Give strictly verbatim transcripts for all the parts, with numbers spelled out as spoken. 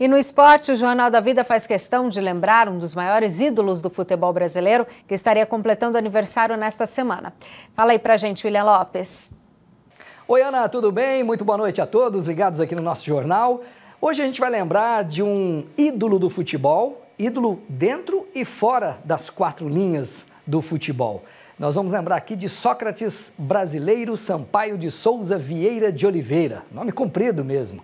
E no esporte, o Jornal da Vida faz questão de lembrar um dos maiores ídolos do futebol brasileiro que estaria completando aniversário nesta semana. Fala aí pra gente, William Lopes. Oi, Ana, tudo bem? Muito boa noite a todos ligados aqui no nosso jornal. Hoje a gente vai lembrar de um ídolo do futebol, ídolo dentro e fora das quatro linhas do futebol. Nós vamos lembrar aqui de Sócrates Brasileiro Sampaio de Souza Vieira de Oliveira, nome comprido mesmo.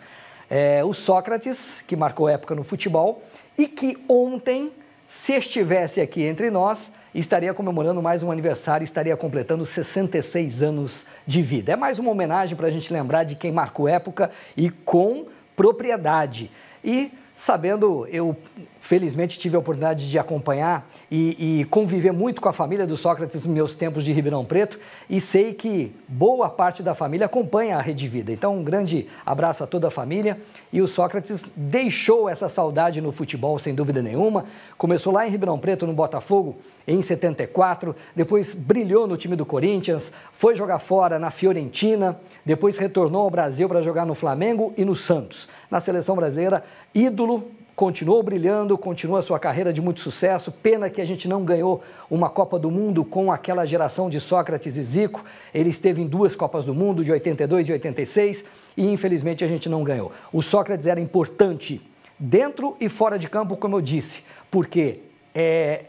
É, o Sócrates, que marcou época no futebol e que ontem, se estivesse aqui entre nós, estaria comemorando mais um aniversário, estaria completando sessenta e seis anos de vida. É mais uma homenagem para a gente lembrar de quem marcou época e com propriedade. E sabendo, eu felizmente tive a oportunidade de acompanhar e, e conviver muito com a família do Sócrates nos meus tempos de Ribeirão Preto e sei que boa parte da família acompanha a Rede Vida. Então, um grande abraço a toda a família. E o Sócrates deixou essa saudade no futebol, sem dúvida nenhuma. Começou lá em Ribeirão Preto, no Botafogo, em setenta e quatro, depois brilhou no time do Corinthians, foi jogar fora na Fiorentina, depois retornou ao Brasil para jogar no Flamengo e no Santos. Na seleção brasileira, ídolo, continuou brilhando, continua a sua carreira de muito sucesso. Pena que a gente não ganhou uma Copa do Mundo com aquela geração de Sócrates e Zico. Ele esteve em duas Copas do Mundo, de oitenta e dois e oitenta e seis, e infelizmente a gente não ganhou. O Sócrates era importante dentro e fora de campo, como eu disse, porque é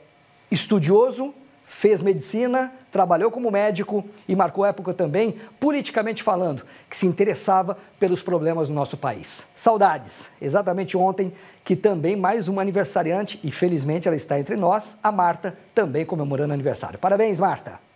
estudioso, fez medicina, trabalhou como médico e marcou época também, politicamente falando, que se interessava pelos problemas do nosso país. Saudades! Exatamente ontem, que também mais uma aniversariante, e felizmente ela está entre nós, a Marta, também comemorando aniversário. Parabéns, Marta!